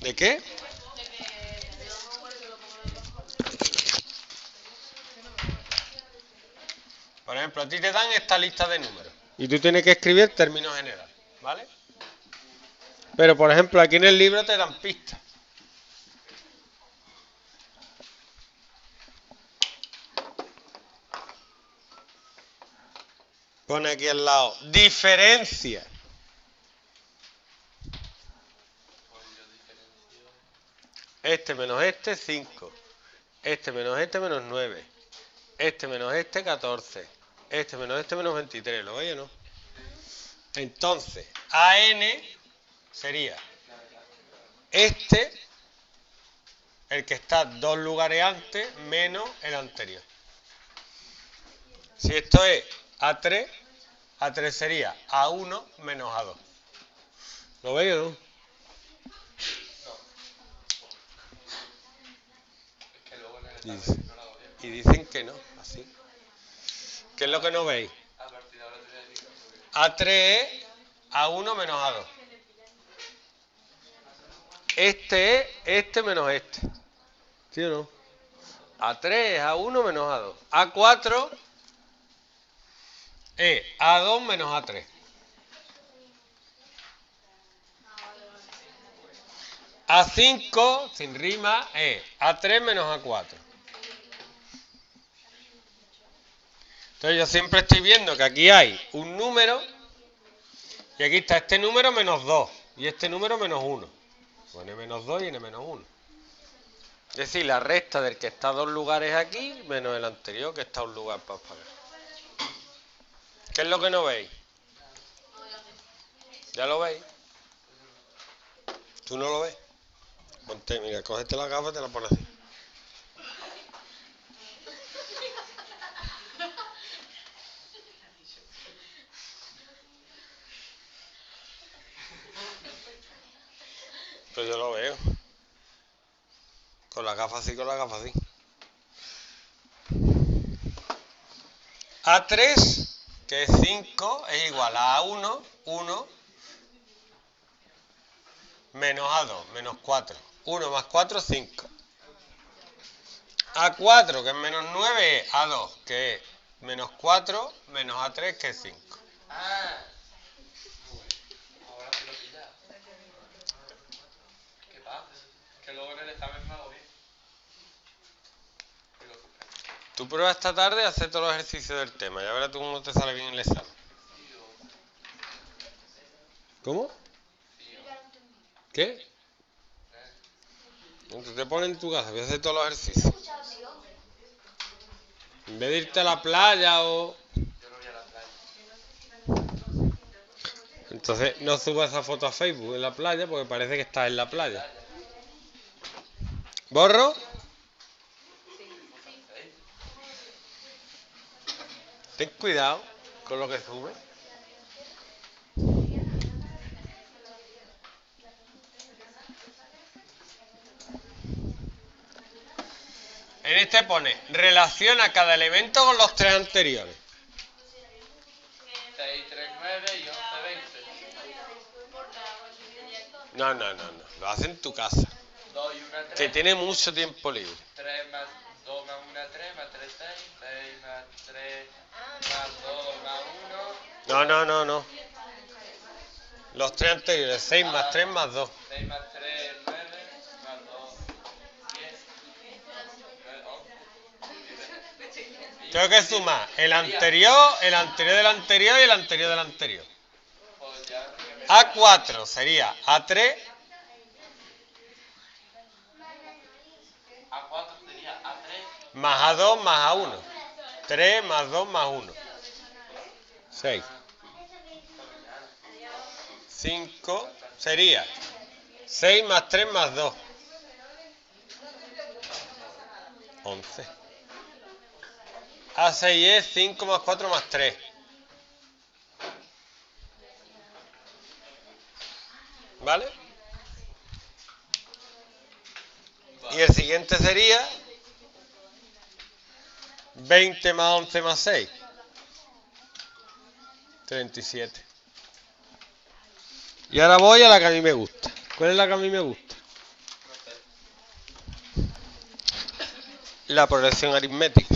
¿De qué? Por ejemplo, a ti te dan esta lista de números y tú tienes que escribir término general, ¿vale? Pero por ejemplo aquí en el libro te dan pistas. Pone aquí al lado diferencia. Este menos este, 5. Este menos 9. Este menos este, 14. Este menos 23. ¿Lo veis o no? Entonces, AN sería este, el que está 2 lugares antes, menos el anterior. Si esto es A3, A3 sería A1 menos A2. ¿Lo veis o no? Y dicen que no, así. ¿Qué es lo que no veis? A3 es A1 menos A2. Este es este menos este. ¿Sí o no? A3 es A1 menos A2. A4 es A2 menos A3. A5, sin rima, es A3 menos A4. Entonces yo siempre estoy viendo que aquí hay un número y aquí está este número menos 2 y este número menos 1. Pone menos 2 y n menos 1. Es decir, la resta del que está 2 lugares aquí menos el anterior que está 1 lugar para pagar. ¿Qué es lo que no veis? ¿Ya lo veis? ¿Tú no lo ves? Ponte, mira, cógete la gafa y te la pones así. Pues yo lo veo. Con la gafa así, con la gafa así. A3, que es 5, es igual a A1, 1, menos A2, menos 4. 1 más 4, 5. A4, que es menos 9, es A2, que es menos 4, menos A3, que es 5. Tú pruebas esta tarde y haces todos los ejercicios del tema. Ya verás tú cómo te sale bien el examen. ¿Cómo? ¿Qué? Entonces te pones en tu casa, voy a hacer todos los ejercicios. En vez de irte a la playa o... Entonces no subas esa foto a Facebook en la playa porque parece que estás en la playa. ¿Borro? Ten cuidado con lo que sube. En este pone, relaciona cada elemento con los tres anteriores. 6, 3, 9 y 11, 20. No. Lo hace en tu casa. 2 y 1, 3. Que tiene mucho tiempo libre. 3 más 2 más 1, 3 más 3, 6. 6 más 3 más 2 más 1. No. Los tres anteriores, 6 más 3 más 2. 6 más 3, 9. Tengo que sumar el anterior del anterior y el anterior del anterior. A4 sería A3. Más A2 más A1. 3 más 2 más 1. 6. 5 sería 6 más 3 más 2. 11. A6 es 5 más 4 más 3. ¿Vale? Y el siguiente sería 20 más 11 más 6. 37. Y ahora voy a la que a mí me gusta. ¿Cuál es la que a mí me gusta? la progresión aritmética.